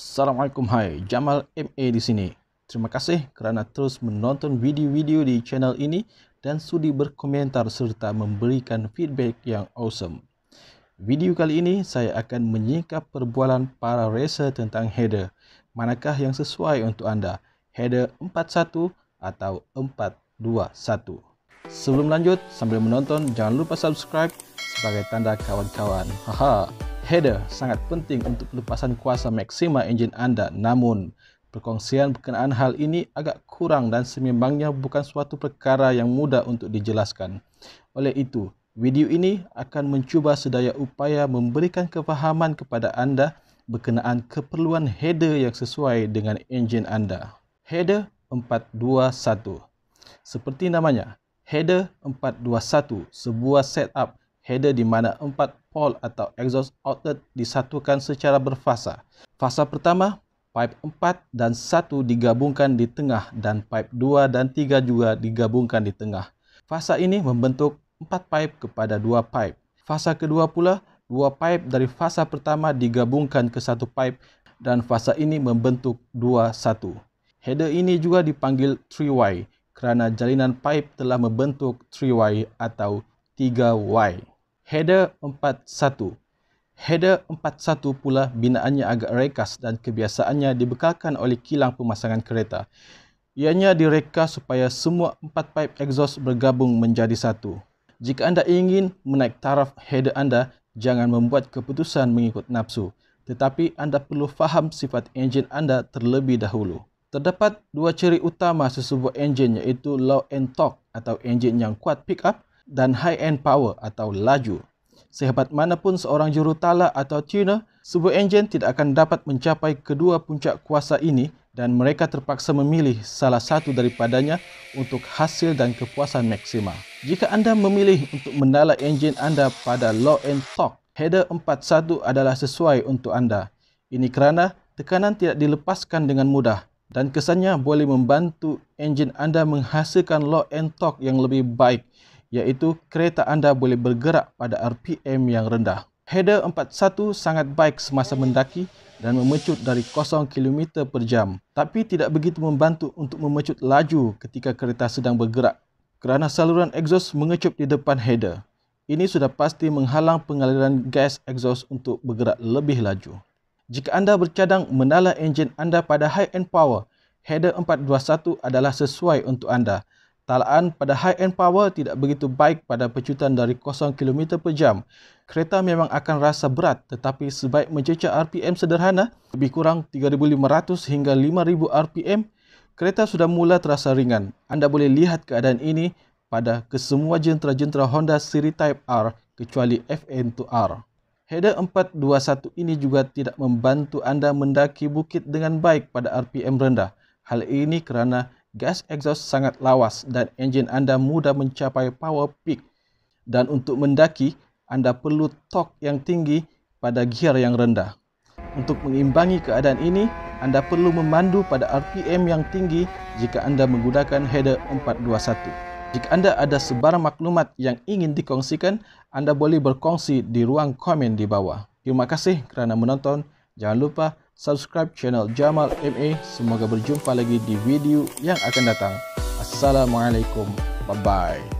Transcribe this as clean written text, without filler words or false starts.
Assalamualaikum, hai, Jamal MA di sini. Terima kasih kerana terus menonton video-video di channel ini dan sudi berkomentar serta memberikan feedback yang awesome. Video kali ini saya akan menyingkap perbualan para racer tentang header. Manakah yang sesuai untuk anda? Header 41 atau 421? Sebelum lanjut, sambil menonton jangan lupa subscribe sebagai tanda kawan-kawan. Haha. Header sangat penting untuk pelepasan kuasa maksima enjin anda, namun perkongsian berkenaan hal ini agak kurang dan sememangnya bukan suatu perkara yang mudah untuk dijelaskan. Oleh itu, video ini akan mencuba sedaya upaya memberikan kefahaman kepada anda berkenaan keperluan header yang sesuai dengan enjin anda. Header 421. Seperti namanya, header 421 sebuah setup header di mana 4 pole atau exhaust outlet disatukan secara berfasa. Fasa pertama, pipe 4 dan 1 digabungkan di tengah dan pipe 2 dan 3 juga digabungkan di tengah. Fasa ini membentuk 4 pipe kepada 2 pipe. Fasa kedua pula, 2 pipe dari fasa pertama digabungkan ke 1 pipe dan fasa ini membentuk 21. Header ini juga dipanggil 3Y kerana jalinan pipe telah membentuk 3Y atau 3Y. Header 41. Header 41 pula binaannya agak ringkas dan kebiasaannya dibekalkan oleh kilang pemasangan kereta. Ianya direka supaya semua 4 pipe exhaust bergabung menjadi satu. Jika anda ingin menaik taraf header anda, jangan membuat keputusan mengikut nafsu, tetapi anda perlu faham sifat enjin anda terlebih dahulu. Terdapat 2 ciri utama sesebuah enjin, iaitu low-end torque atau enjin yang kuat pick up dan high-end power atau laju. Sehebat manapun seorang jurutala atau tuner, sebuah enjin tidak akan dapat mencapai kedua puncak kuasa ini dan mereka terpaksa memilih salah satu daripadanya untuk hasil dan kepuasan maksima. Jika anda memilih untuk mendala enjin anda pada low-end torque, header 41 adalah sesuai untuk anda. Ini kerana tekanan tidak dilepaskan dengan mudah dan kesannya boleh membantu enjin anda menghasilkan low-end torque yang lebih baik, iaitu kereta anda boleh bergerak pada RPM yang rendah. Header 41 sangat baik semasa mendaki dan memecut dari 0 km/jam, tapi tidak begitu membantu untuk memecut laju ketika kereta sedang bergerak kerana saluran exhaust mengecup di depan header. Ini sudah pasti menghalang pengaliran gas exhaust untuk bergerak lebih laju. Jika anda bercadang mendala enjin anda pada high-end power, header 421 adalah sesuai untuk anda. Talaan pada high-end power tidak begitu baik pada pecutan dari 0 km/jam. Kereta memang akan rasa berat, tetapi sebaik mencecah RPM sederhana, lebih kurang 3,500 hingga 5,000 RPM, kereta sudah mula terasa ringan. Anda boleh lihat keadaan ini pada kesemua jentera-jentera Honda Siri Type R kecuali FN2R. Header 421 ini juga tidak membantu anda mendaki bukit dengan baik pada RPM rendah. Hal ini kerana gas exhaust sangat lawas dan enjin anda mudah mencapai power peak. Dan untuk mendaki, anda perlu torque yang tinggi pada gear yang rendah. Untuk mengimbangi keadaan ini, anda perlu memandu pada RPM yang tinggi jika anda menggunakan header 421. Jika anda ada sebarang maklumat yang ingin dikongsikan, anda boleh berkongsi di ruang komen di bawah. Terima kasih kerana menonton. Jangan lupa subscribe channel Jamal MA. Semoga berjumpa lagi di video yang akan datang. Assalamualaikum. Bye-bye.